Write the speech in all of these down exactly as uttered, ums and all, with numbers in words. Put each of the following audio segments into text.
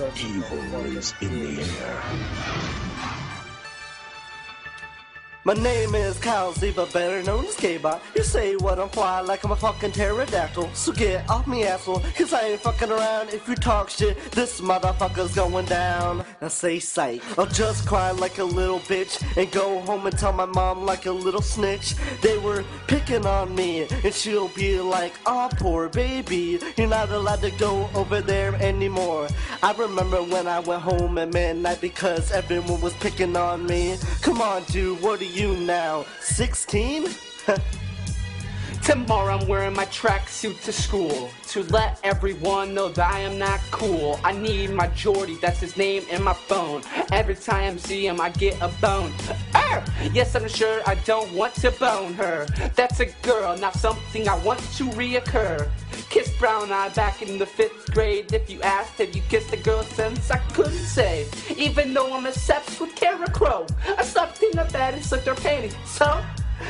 such evil is in the air. My name is Kyle Z, but better known as K-Bot. You say what I'm fly like I'm a fucking pterodactyl. So get off me asshole, cause I ain't fucking around. If you talk shit, this motherfucker's going down. Now say psych. I'll just cry like a little bitch and go home and tell my mom like a little snitch. They were picking on me and she'll be like, aw, poor baby, you're not allowed to go over there anymore. I remember when I went home at midnight because everyone was picking on me. Come on dude, what do you you now? sixteen? Tomorrow I'm wearing my tracksuit to school to let everyone know that I am not cool. I need my Jordy, that's his name, in my phone. Every time I see him, I get a bone. Er! Yes, I'm sure I don't want to bone her. That's a girl, not something I want to reoccur. Kissed brown eye back in the fifth grade. If you asked, have you kissed a girl since? I couldn't say. Even though I'm obsessed with Kara Crowe, I slept in the bed and slipped her panties. So?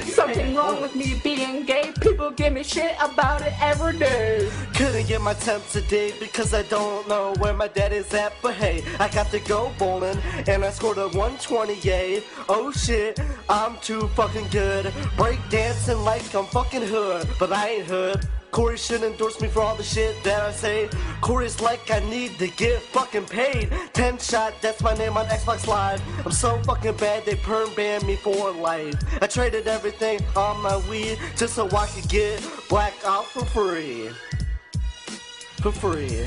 Something wrong with me being gay. People give me shit about it every day. Couldn't get my temps today because I don't know where my dad is at. But hey, I got to go bowling and I scored a one twenty, yay. Oh shit, I'm too fucking good. Break dancing like I'm fucking hood, but I ain't hood. Cory should endorse me for all the shit that I say. Cory's like, I need to get fucking paid. Ten shot, that's my name on Xbox Live. I'm so fucking bad, they perm banned me for life. I traded everything on my Wii just so I could get Black Ops for free. For free.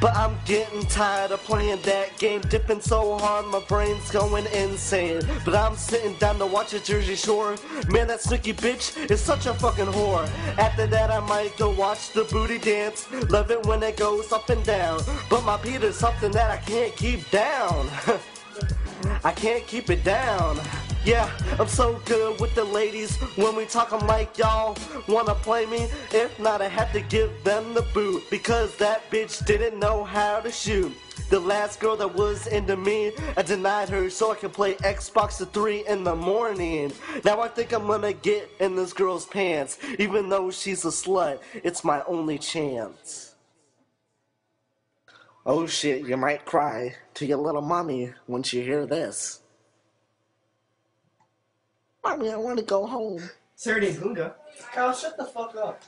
But I'm getting tired of playing that game, dipping so hard my brain's going insane. But I'm sitting down to watch a Jersey Shore. Man, that Snooky bitch is such a fucking whore. After that I might go watch the booty dance. Love it when it goes up and down. But my beat is something that I can't keep down. I can't keep it down. Yeah, I'm so good with the ladies. When we talk, I'm like, y'all wanna play me? If not, I have to give them the boot, because that bitch didn't know how to shoot. The last girl that was into me, I denied her so I could play Xbox at three in the morning. Now I think I'm gonna get in this girl's pants. Even though she's a slut, it's my only chance. Oh shit, you might cry to your little mommy once you hear this. Mommy, I want to go home. Sir, it is Buddha. Kyle, shut the fuck up.